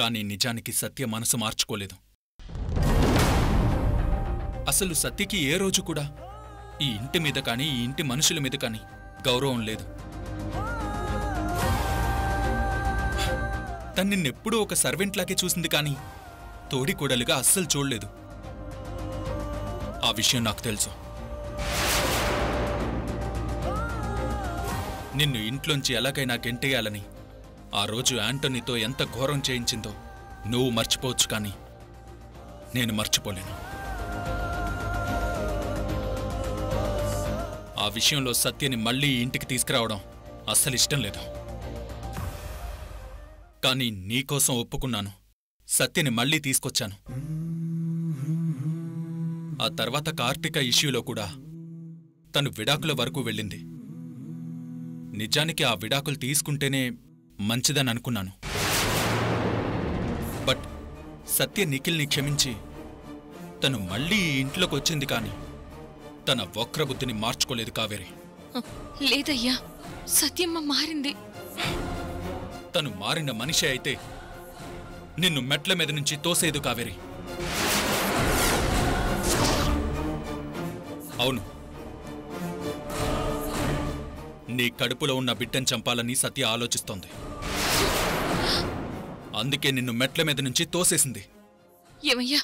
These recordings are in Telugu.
కానీ నిజానికి సత్య మనసు మార్చుకోలేదు. అసలు సత్యకి ఏ రోజు కూడా ఈ ఇంటి మీద కానీ ఈ ఇంటి మనుషుల మీద కానీ గౌరవం లేదు. తన్నిన్నెప్పుడూ ఒక సర్వెంట్ లాగే చూసింది కానీ తోడికోడలుగా అస్సలు చూడలేదు. ఆ విషయం నాకు తెలుసు. నిన్ను ఇంట్లోంచి ఎలాగైనా గెంటేయాలని ఆ రోజు యాంటోనీతో ఎంత ఘోరం చేయించిందో నువ్వు మర్చిపోవచ్చు కానీ నేను మర్చిపోలేను. ఆ విషయంలో సత్యని మళ్ళీ ఇంటికి తీసుకురావడం అస్సలు ఇష్టం లేదు. కానీ నీకోసం ఒప్పుకున్నాను, సత్యని మళ్ళీ తీసుకొచ్చాను. ఆ తర్వాత కార్తీక ఇష్యూలో కూడా తను విడాకుల వరకు వెళ్ళింది. నిజానికి ఆ విడాకులు తీసుకుంటేనే మంచిదని అనుకున్నాను. బట్ సత్య నిఖిల్ని క్షమించి తను మళ్ళీ ఇంట్లోకి వచ్చింది కానీ తన వక్రబుద్ధిని మార్చుకోలేదు. కావేరి లేదయ్యా, సత్యమ్మ మారింది. తను మారిన మనిషి అయితే నిన్ను మెట్ల మీద నుంచి తోసేదు. కావేరి అవును, నీ కడుపులో ఉన్న బిడ్డను చంపాలని సత్య ఆలోచిస్తోంది. అందుకే నిన్ను మెట్ల మీద నుంచి తోసేసింది. ఏమయ్యా,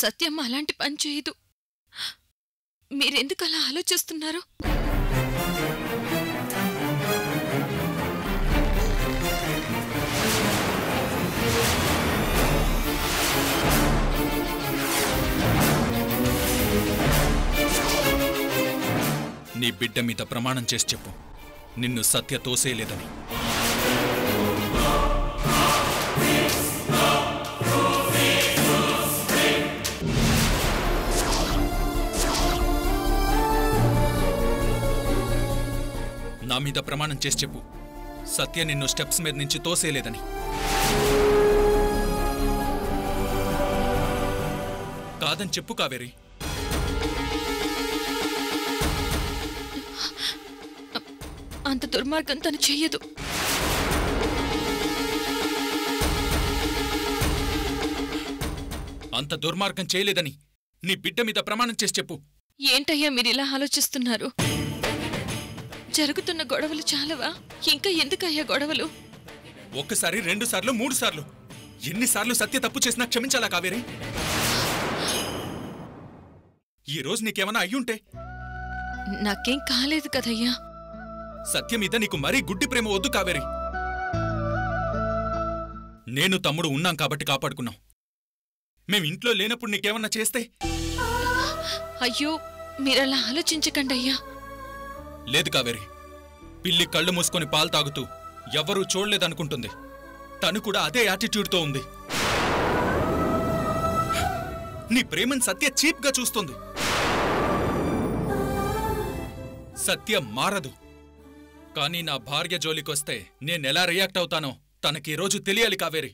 సత్యమ్మ అలాంటి పని చేయదు. మీరెందుకు అలా ఆలోచిస్తున్నారు? నీ బిడ్డ మీద ప్రమాణం చేసి చెప్పు, నిన్ను సత్య తోసేయలేదని. నా మీద ప్రమాణం చేసి చెప్పు, సత్య నిన్ను స్టెప్స్ మీద నుంచి తోసేయలేదని. కాదని చెప్పు కావేరి. అంత దుర్మార్గం తను చెయ్యదు. అంత దుర్మార్గం చేయలేదని నీ బిడ్డ మీద ప్రమాణం చేసి చెప్పు. ఏంటయ్యా మీరిలా ఆలోచిస్తున్నారు? జరుగుతున్న గొడవలు చాలవా? ఇంకా ఎందుకయ్యా గొడవలు? ఒకసారి, రెండు సార్లు, మూడు సార్లు, ఎన్నిసార్లు సత్య తప్పు చేసినా క్షమించాలా కావేరి? ఈరోజు నీకేమైనా అయ్యుంటే? నాకేం కాలేదు కదయ్యా. సత్య మీద నీకు మరీ గుడ్డి ప్రేమ వద్దు కావేరి. నేను తమ్ముడు ఉన్నాం కాబట్టి కాపాడుకున్నాం. మేం ఇంట్లో లేనప్పుడు నీకేమన్నా చేస్తే? అయ్యో మీరలా ఆలోచించకండి అయ్యా. లేదు కావేరి, పిల్లి కళ్ళు మూసుకొని పాలు తాగుతూ ఎవ్వరూ చూడలేదనుకుంటుంది. తను కూడా అదే యాటిట్యూడ్తో ఉంది. నీ ప్రేమను సత్య చీప్గా చూస్తుంది. సత్య మారదు. కానీ నా భార్య జోలికొస్తే నేనెలా రియాక్ట్ అవుతానో తనకి రోజు తెలియాలి కావేరి.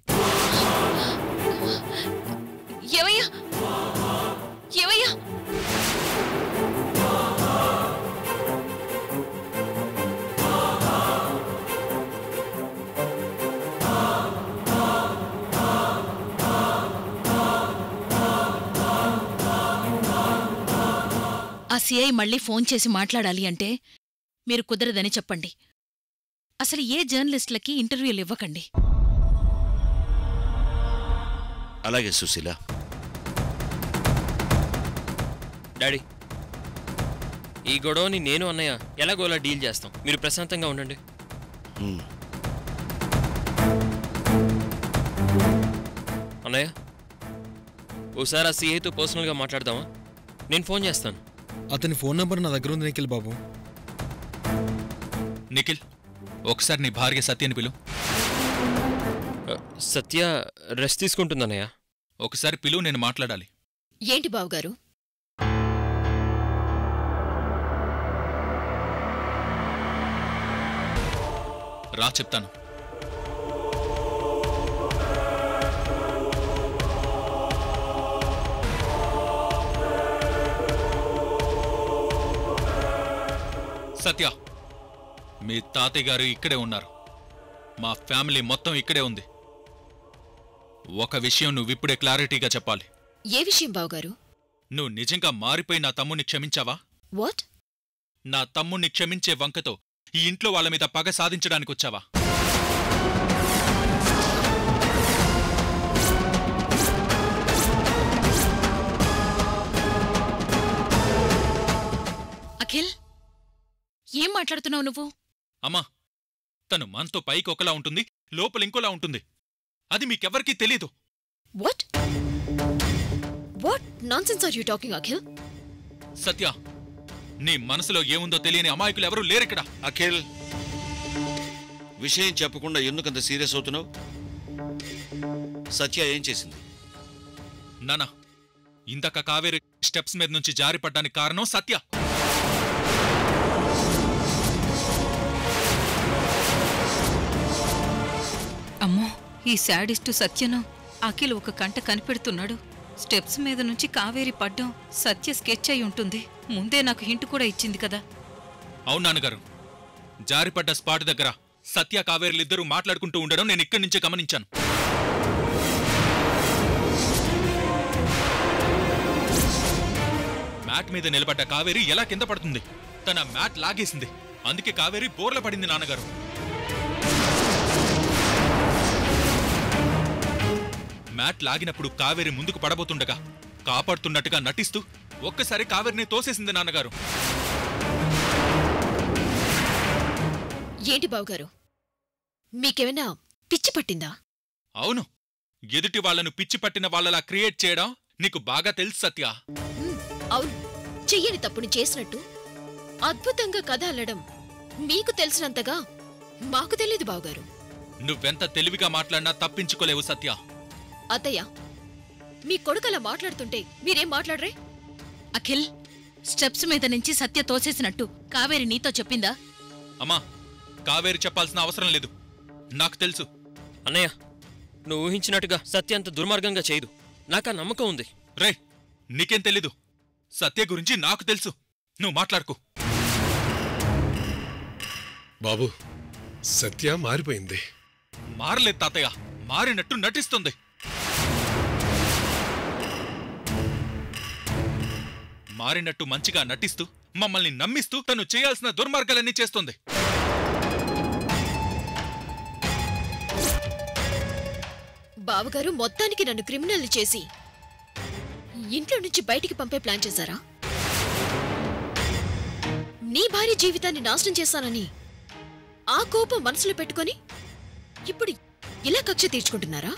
సిఐ మళ్ళీ ఫోన్ చేసి మాట్లాడాలి అంటే మీరు కుదరదని చెప్పండి. అసలు ఏ జర్నలిస్టులకి ఇంటర్వ్యూలు ఇవ్వకండి. అలాగే సుశీల. డాడీ, ఈ గొడవని నేను అన్నయ్య ఎలాగోలా డీల్ చేస్తాం. మీరు ప్రశాంతంగా ఉండండి. అన్నయ్య, ఓసారి ఆ సిఐతో పర్సనల్గా మాట్లాడదామా? నేను ఫోన్ చేస్తాను. అతని ఫోన్ నంబర్ నా దగ్గర ఉంది నిఖిల్ బాబు. నిఖిల్, ఒకసారి నీ భార్య సత్యని పిలు. సత్య రెస్ట్ తీసుకుంటుందన్నయ్య, ఒకసారి పిలువు, నేను మాట్లాడాలి. ఏంటి బావుగారు? రా చెప్తాను. సత్య, మీ తాతయ్య గారు ఇక్కడే ఉన్నారు. మా ఫ్యామిలీ మొత్తం ఇక్కడే ఉంది. ఒక విషయం నువ్వు ఇప్పుడే క్లారిటీగా చెప్పాలి. ఏ విషయం బావగారు? నువ్వు నిజంగా మారిపోయి నా తమ్ముని క్షమించావా? వాట్? నా తమ్ముని క్షమించే వంకతో ఈ ఇంట్లో వాళ్ళ మీద పగ సాధించడానికి వచ్చావా? అఖిల్, ఏం మాట్లాడుతున్నావు నువ్వు? అమ్మా, తను మనతో పైకి ఒకలా ఉంటుంది, లోపల ఇంకోలా ఉంటుంది. అది మీకెవ్వరికీ తెలీదు. What what nonsense are you talking Akhil? Satya, నీ మనసులో ఏముందో తెలియని అమాయకులు ఎవరూ లేరిక్కడ. అఖిల్, విషయం చెప్పకుండా ఎందుకంత సీరియస్ అవుతున్నావు? సత్య ఏం చేసింది? నానా, ఇందాక కావేరి స్టెప్స్ మీద నుంచి జారిపడ్డానికి కారణం సత్య. అమ్మో, ఈ శాడిస్టు సత్యను అఖిల్ ఒక కంట కనిపెడుతున్నాడు. స్టెప్స్ మీద నుంచి కావేరి పడ్డం సత్య స్కెచ్ అయి ఉంటుంది. ముందే నాకు హింట్ కూడా ఇచ్చింది కదా. అవును నాన్నగారు, జారిపడ్డ స్పాట్ దగ్గర సత్య కావేరిలిద్దరూ మాట్లాడుకుంటూ ఉండడం నేను ఇక్కడి నుంచే గమనించాను. మ్యాట్ మీద నిలబడ్డ కావేరి ఎలా కింద పడుతుంది? తన మ్యాట్ లాగేసింది, అందుకే కావేరి బోర్ల పడింది నాన్నగారు. మ్యాట్ లాగినప్పుడు కావేరి ముందుకు పడబోతుండగా కాపాడుతున్నట్టుగా నటిస్తూ ఒక్కసారి కావేరిని తోసేసింది నాన్నగారు. ఏంటి బావగారు, మీకేమైనా పిచ్చి పట్టిందా? అవును, ఎదుటి వాళ్లను పిచ్చి పట్టిన వాళ్ళలా క్రియేట్ చేయడం నీకు బాగా తెలుసు సత్య. అవును, చెయ్యని తప్పుని చేసినట్టు అద్భుతంగా కథ అల్లడం మీకు తెలిసినంతగా మాకు తెలీదు బావగారు. నువ్వెంత తెలివిగా మాట్లాడినా తప్పించుకోలేవు సత్య. అత్తయ్య, మీ కొడుకలా మాట్లాడుతుంటే మీరేం మాట్లాడరే? అఖిల్, స్టెప్స్ మీద నుంచి సత్య తోసేసినట్టు కావేరి నీతో చెప్పిందా? అమ్మా, కావేరి చెప్పాల్సిన అవసరం లేదు, నాకు తెలుసు. అన్నయ్య, నువ్వు ఊహించినట్టుగా సత్య అంత దుర్మార్గంగా చేయదు, నాకా నమ్మకం ఉంది. రే, నీకేం తెలీదు, సత్య గురించి నాకు తెలుసు, నువ్వు మాట్లాడుకో. బాబు, సత్య మారిపోయింది. మారలేదు తాతయ్య, మారినట్టు నటిస్తుంది. మారినట్టు మంచిగా నటిస్తూ మమ్మల్ని నమ్మిస్తూ తను చేయాల్సిన దుర్మార్గాలన్నీ చేస్తుంది. బావగారు, మొత్తానికి నన్ను క్రిమినల్ని చేసి ఇంట్లో నుంచి బయటికి పంపే ప్లాన్ చేశారా? నీ భార్య జీవితాన్ని నాశనం చేశానని ఆ కోపం మనసులో పెట్టుకొని ఇప్పుడు ఇలా కక్ష తీర్చుకుంటున్నారా?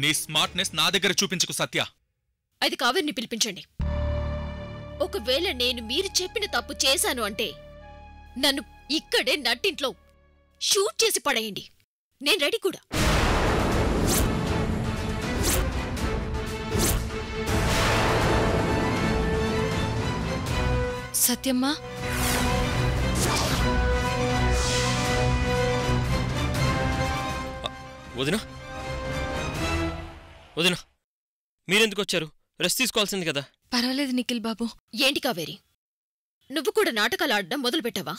నీ స్మార్ట్నెస్ నా దగ్గర చూపించుకు సత్య. అది కావేరిని పిలిపించండి. ఒకవేళ నేను మీరు చెప్పిన తప్పు చేశాను అంటే నన్ను ఇక్కడే నట్టింట్లో షూట్ చేసి పడేయండి, నేను రెడీ కూడా. సత్యమ్మా, వదినా వదినా, మీరెందుకు వచ్చారు? రెస్ట్ తీసుకోవాల్సింది కదా. పర్వాలేదు నిఖిల్ బాబు. ఏంటి కావేరి, నువ్వు కూడా నాటకాలు ఆడడం మొదలుపెట్టావా?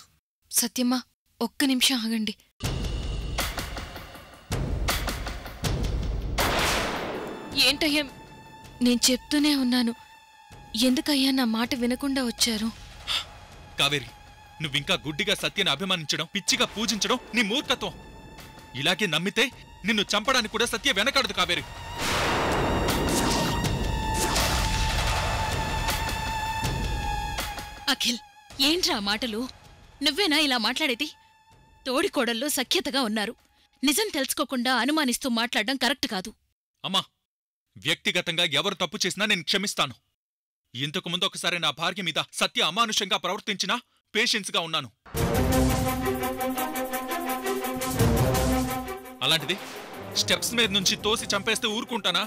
సత్యమ్మా, ఒక్క నిమిషం ఆగండి. ఏంటయ్యా, నేను చెప్తూనే ఉన్నాను, ఎందుకయ్యా నా మాట వినకుండా వచ్చారు? కావేరి, నువ్వింకా గుడ్డిగా సత్యని అభిమానించడం, పిచ్చిగా పూజించడం నీ మూర్ఖత్వం. ఇలాగే నమ్మితే నిన్ను చంపడానికి కూడా సత్య వెనకాడదు కావేరి. అఖిల్, ఏంట్రా మాటలు? నువ్వేనా ఇలా మాట్లాడేది? తోడికోడల్లో సఖ్యతగా ఉన్నారు, నిజం తెలుసుకోకుండా అనుమానిస్తూ మాట్లాడడం కరెక్ట్ కాదు. అమ్మా, వ్యక్తిగతంగా ఎవరు తప్పు చేసినా నేను క్షమిస్తాను. ఇంతకు ముందు ఒకసారి నా భార్య మీద సత్య అమానుషంగా ప్రవర్తించినా పేషెన్స్గా ఉన్నాను. అలాంటిది స్టెప్స్ మీద నుంచి తోసి చంపేస్తే ఊరుకుంటానా?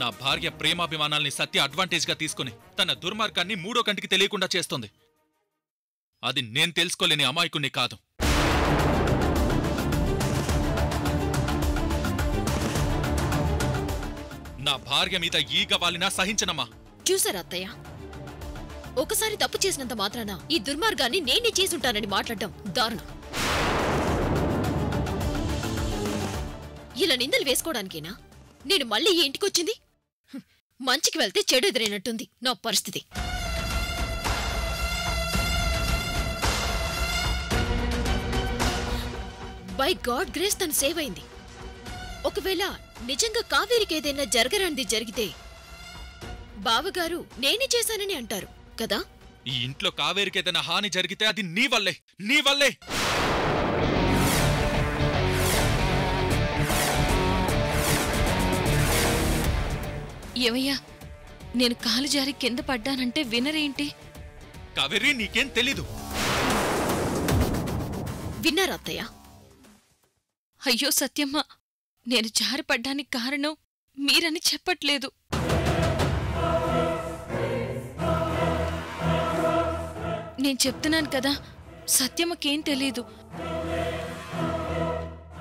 నా భార్య ప్రేమాభిమానాల్ని సత్య అడ్వాంటేజ్గా తీసుకుని తన దుర్మార్గాన్ని మూడో కంటికి తెలియకుండా చేస్తుంది. అది నేను తెలుసుకోలేని అమాయకుణ్ణి కాదు. నా భార్య మీద ఈగ వాలినా సహించనమ్మా. చూసారా అత్తయ్య, ఒకసారి తప్పు చేసినంత మాత్రాన ఈ దుర్మార్గాన్ని నేనే చేసి ఉంటానని మాట్లాడడం దారుణం. ఇలా నిందలు వేసుకోవడానికేనా నేను మళ్ళీ ఈ ఇంటికి వచ్చింది? మంచికి వెళ్తే చెడు ఎదురైనట్టుంది నా పరిస్థితి. బై గాడ్ గ్రేస్ తను సేవ్ అయింది. ఒకవేళ నిజంగా కావేరికి ఏదైనా జరగరానిది జరిగితే బావగారు నేనే చేశానని అంటారు కదా. ఈ ఇంట్లో కావేరికి ఏదైనా హాని జరిగితే అది నీ వల్లే. ఏమయ్యా, నేను కాలు జారి కింద పడ్డానంటే వినరేంటి? కావేరి నీకేం తెలీదు. విన్నారా అత్తయ్య? అయ్యో సత్యమ్మ, నేను జారిపడ్డానికి కారణం మీరని చెప్పట్లేదు. నేను చెప్తున్నాను కదా, సత్యమ్మకేం తెలీదు.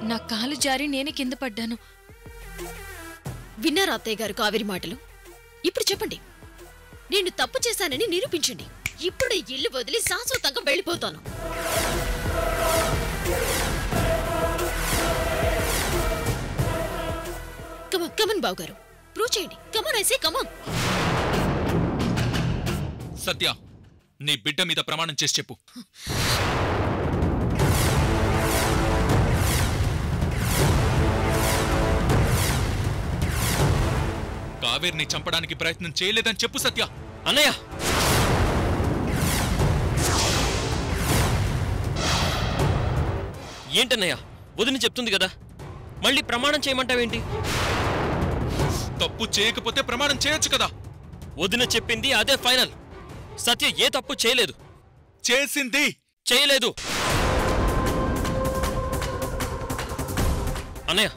నా కాలు జారి నేనే కింద పడ్డాను. విన్నారా అత్తయ్య గారు కావేరి మాటలు? ఇప్పుడు చెప్పండి, నేను తప్పు చేశానని నిరూపించండి. ఇప్పుడు ఇల్లు వదిలి శాశ్వతంగా వెళ్ళిపోతాను. కమన్ బాబు గారు, ప్రూవ్ చేయండి. Come on ఐసే, come on. సత్య, నీ బిడ్డ మీద ప్రమాణం చేసి చెప్పు. కావేరిని చంపడానికి ప్రయత్నం చేయలేదని చెప్పు సత్య. అన్నయ్య, ఏంటన్నయ్య వదిన చెప్తుంది కదా, మళ్ళీ ప్రమాణం చేయమంటావేంటి? తప్పు చేయకపోతే ప్రమాణం చేయొచ్చు కదా. వదిన చెప్పింది అదే ఫైనల్. సత్య ఏ తప్పు చేయలేదు. చేసింది. చేయలేదు. అన్నయ్య,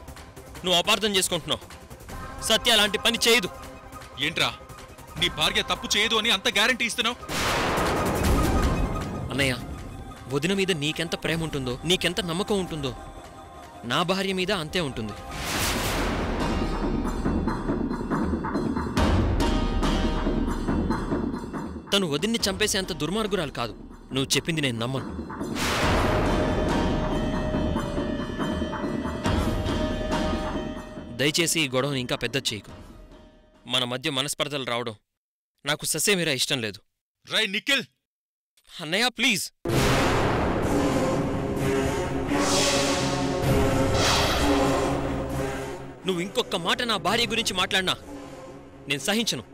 నువ్వు అపార్థం చేసుకుంటున్నావు. సత్య అలాంటి పని చేయదు. ఏంట్రా, నీ భార్య తప్పు చేయదు అని అంత గ్యారంటీ ఇస్తున్నావు? అన్నయ్య, వదిన మీద నీకెంత ప్రేమ ఉంటుందో, నీకెంత నమ్మకం ఉంటుందో, నా భార్య మీద అంతే ఉంటుంది. తను వదిన్ని చంపేసే అంత దుర్మార్గురాలు కాదు. నువ్వు చెప్పింది నేను నమ్మను. దయచేసి ఈ గొడవను ఇంకా పెద్ద చేయకు. మన మధ్య మనస్పర్ధలు రావడం నాకు ససేమిరా ఇష్టం లేదు. రై నిఖిల్! అన్నయ్య ప్లీజ్. నువ్వు ఇంకొక మాట నా భార్య గురించి మాట్లాడినా నేను సహించను.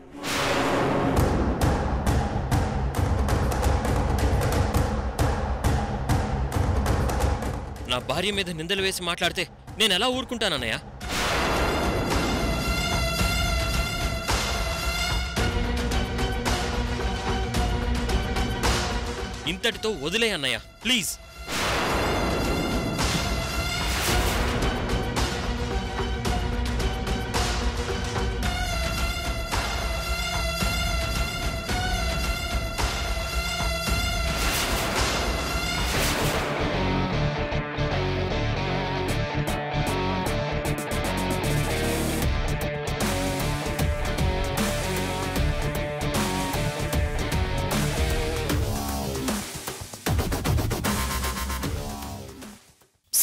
నా భార్య మీద నిందలు వేసి మాట్లాడితే నేను ఎలా ఊరుకుంటానన్నయ్య? ఇంతటితో వదిలే అన్నయ్య ప్లీజ్.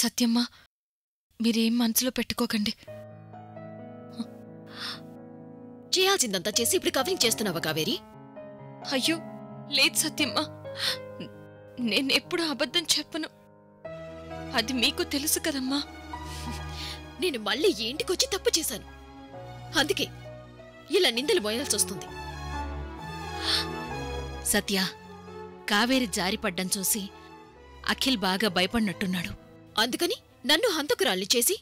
సత్యమ్మ, మీరేం మనసులో పెట్టుకోకండి. చేయాల్సిందంతా చేసి ఇప్పుడు కవరింగ్ చేస్తున్నావా కావేరి? అయ్యో లేదు సత్యమ్మ, నేనెప్పుడు అబద్ధం చెప్పను. అది మీకు తెలుసు కదమ్మా. నేను మళ్ళీ ఇంటికొచ్చి తప్పు చేశాను, అందుకే ఇలా నిందలు మోయాల్సి వస్తుంది. సత్య, కావేరి జారిపడ్డం చూసి అఖిల్ బాగా భయపడినట్టున్నాడు. అందుకని నన్ను హంతకురాల్ని చేసి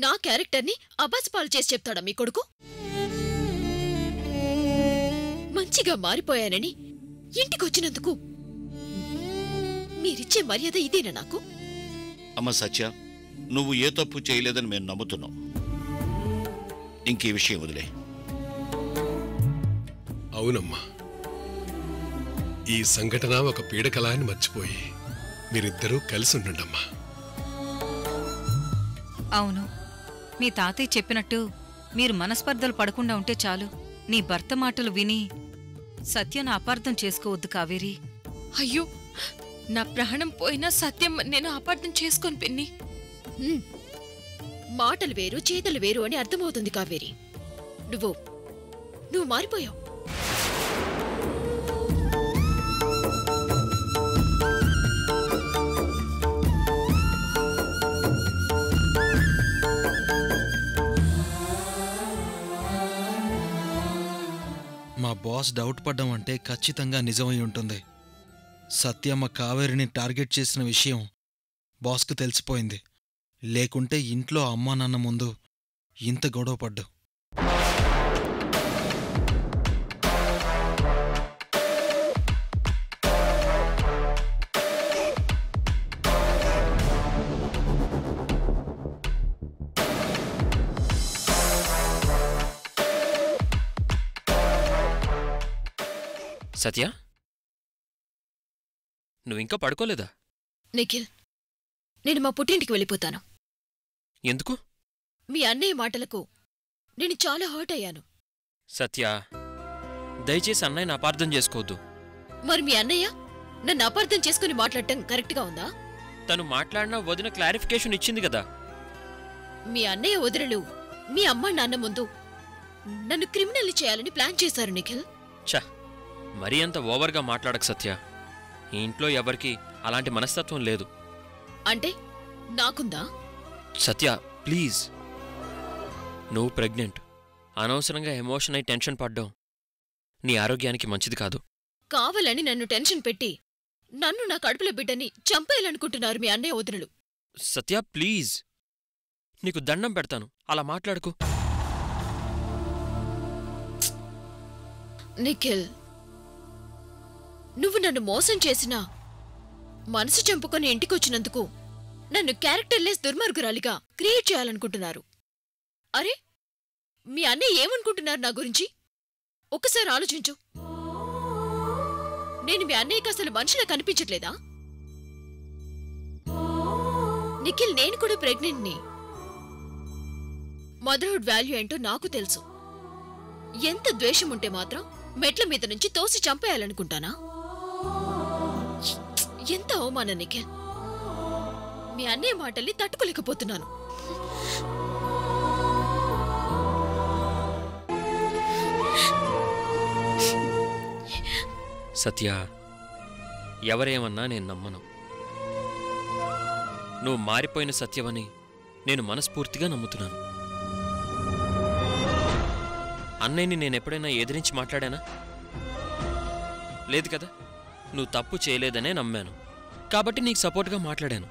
నా క్యారెక్టర్ని అబాసుపాలు చేసి చెప్తాడా మీ కొడుకు? మంచిగా మారిపోయానని ఇంటికొచ్చినందుకు మీరిచ్చే మర్యాద ఇదేనా నాకు? అమ్మ సత్య, నువ్వు ఏ తప్పు చేయలేదని మేము నమ్ముతున్నాం. ఇంకే విషయం వదిలే. అవునమ్మా, ఈ సంఘటన ఒక పీడకలా అని మర్చిపోయి మీరిద్దరూ కలిసి ఉండండమ్మా. అవును, మీ తాతయ్య చెప్పినట్టు మీరు మనస్పర్ధలు పడకుండా ఉంటే చాలు. నీ భర్త మాటలు విని సత్యన అపార్థం చేసుకోవద్దు కావేరి. అయ్యో నా ప్రాణం పోయినా సత్యం నేను అపార్థం చేసుకొని పిన్ని. మాటలు వేరు చేతలు వేరు అని అర్థమవుతుంది కావేరి. నువ్వు మారిపోయావు. మా బాస్ డౌట్ పడ్డం అంటే ఖచ్చితంగా నిజమై ఉంటుంది. సత్యమ్మ కావేరిని టార్గెట్ చేసిన విషయం బాస్కు తెలిసిపోయింది. లేకుంటే ఇంట్లో అమ్మా నాన్న ముందు ఇంత గొడవ పడ్డు. సత్య నువ్వింకా పడుకోలేదా? నిఖిల్ నేను మా పుట్టింటికి వెళ్ళిపోతాను. ఎందుకు? మీ అన్నయ్య మాటలకు నేను చాలా హర్ట్ అయ్యాను. సత్య దయచేసి అన్నయ్యను అపార్థం చేసుకోవద్దు. మరి మీ అన్నయ్య నన్ను అపార్థం చేసుకుని మాట్లాడటం కరెక్ట్గా ఉందా? తను మాట్లాడినా వదిన క్లారిఫికేషన్ ఇచ్చింది కదా. మీ అన్నయ్య వదినలు మీ అమ్మ నాన్న ముందు నన్ను క్రిమినల్ చేయాలని ప్లాన్ చేశారు నిఖిల్. చా మరీ అంత ఓవర్గా మాట్లాడక సత్య. ఈ ఇంట్లో ఎవరికి అలాంటి మనస్తత్వం లేదు. అంటే నాకుందా? సత్య ప్లీజ్. నువ్వు ప్రెగ్నెంట్. అనవసరంగా ఎమోషన్ అయి టెన్షన్ పడ్డం నీ ఆరోగ్యానికి మంచిది కాదు. కావాలని నన్ను టెన్షన్ పెట్టి నన్ను నా కడుపులో బిడ్డని చంపేయాలనుకుంటున్నారు మీ అన్నయ్య వదినలు. సత్య ప్లీజ్ నీకు దండం పెడతాను అలా మాట్లాడుకో. నిఖిల్ నువ్వు నన్ను మోసం చేసినా మనసు చంపుకొని ఇంటికొచ్చినందుకు నన్ను క్యారెక్టర్లెస్ దుర్మార్గురాలిగా క్రియేట్ చేయాలనుకుంటున్నారు. అరే మీ అన్నయ్య ఏమనుకుంటున్నారు నా గురించి ఒక్కసారి ఆలోచించు. నేను మీ అన్నయ్యకి అసలు మనిషిలా కనిపించట్లేదా? నిఖిల్ నేను కూడా ప్రెగ్నెంట్ని. మదర్హుడ్ వాల్యూ ఏంటో నాకు తెలుసు. ఎంత ద్వేషం ఉంటే మాత్రం మెట్ల మీద నుంచి తోసి చంపేయాలనుకుంటానా? ఎంత అవమానం నిఖిల్. మీ అన్నయ్య మాటల్ని తట్టుకోలేకపోతున్నాను. సత్య ఎవరేమన్నా నేను నమ్మను. నువ్వు మారిపోయిన సత్యవని నేను మనస్ఫూర్తిగా నమ్ముతున్నాను. అన్నయ్యని నేనెప్పుడైనా ఎదిరించి మాట్లాడానా? లేదు కదా. నువ్వు తప్పు చేయలేదనే నమ్మాను కాబట్టి నీకు సపోర్ట్గా మాట్లాడాను.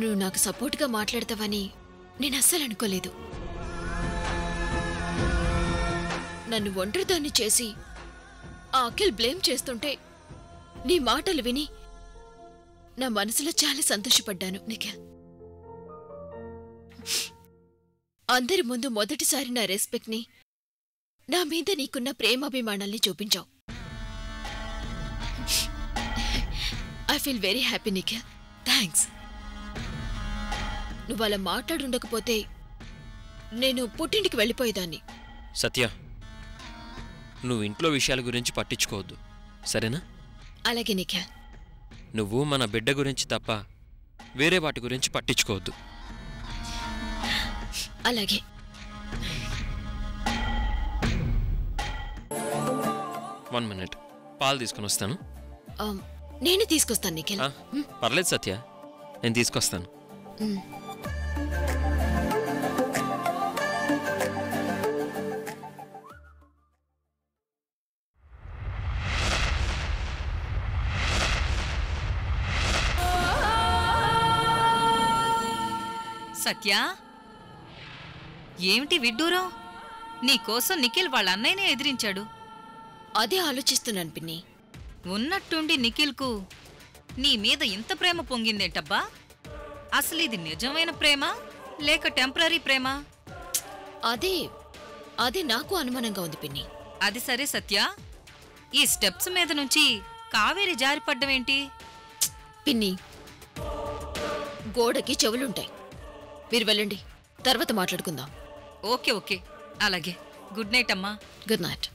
నువ్వు నాకు సపోర్ట్గా మాట్లాడతావని నేను అస్సలు అనుకోలేదు. నన్ను ఒంటరిదాన్ని చేసి ఆ అఖిల్ బ్లేమ్ చేస్తుంటే నీ మాటలు విని నా మనసులో చాలా సంతోషపడ్డాను నిఖిల్. అందరి ముందు మొదటిసారి నా రెస్పెక్ట్ని నా మీద నీకున్న ప్రేమాభిమానాల్ని చూపించావు. I feel very happy Nikhil. Thanks. నువ్వు అలా మాట్లాడుండకపోతే నేను పుట్టింటికి వెళ్ళిపోయేదాన్ని. సత్య నువ్వు ఇంట్లో విషయాల గురించి పట్టించుకోవద్దు సరేనా? అలాగే నిఖిల్. నువ్వు మన బిడ్డ గురించి తప్ప వేరే వాటి గురించి పట్టించుకోవద్దు. అలాగే. వన్ మినిట్ పాలు తీసుకుని వస్తాను. నేనే తీసుకొస్తాను నిఖిల్. పర్లేదు సత్య నేను తీసుకొస్తాను. సత్య ఏమిటి విడ్డూరం? నీకోసం నిఖిల్ వాళ్ళ అన్నయ్యనే ఎదిరించాడు. అదే ఆలోచిస్తున్నాను పిన్ని. ఉన్నట్టుండి నిఖిల్కు నీ మీద ఇంత ప్రేమ పొంగిందేంటబ్బా? అసలు ఇది నిజమైన ప్రేమ లేక టెంపరీ ప్రేమ? అదే నాకు అనుమానంగా ఉంది పిన్ని. అది సరే సత్య, ఈ స్టెప్స్ మీద నుంచి కావేరి జారిపడ్డమేంటి? పిన్ని గోడకి చెవులుంటాయి. మీరు వెళ్ళండి, తర్వాత మాట్లాడుకుందాం. ఓకే ఓకే అలాగే. గుడ్ నైట్ అమ్మా. Good night.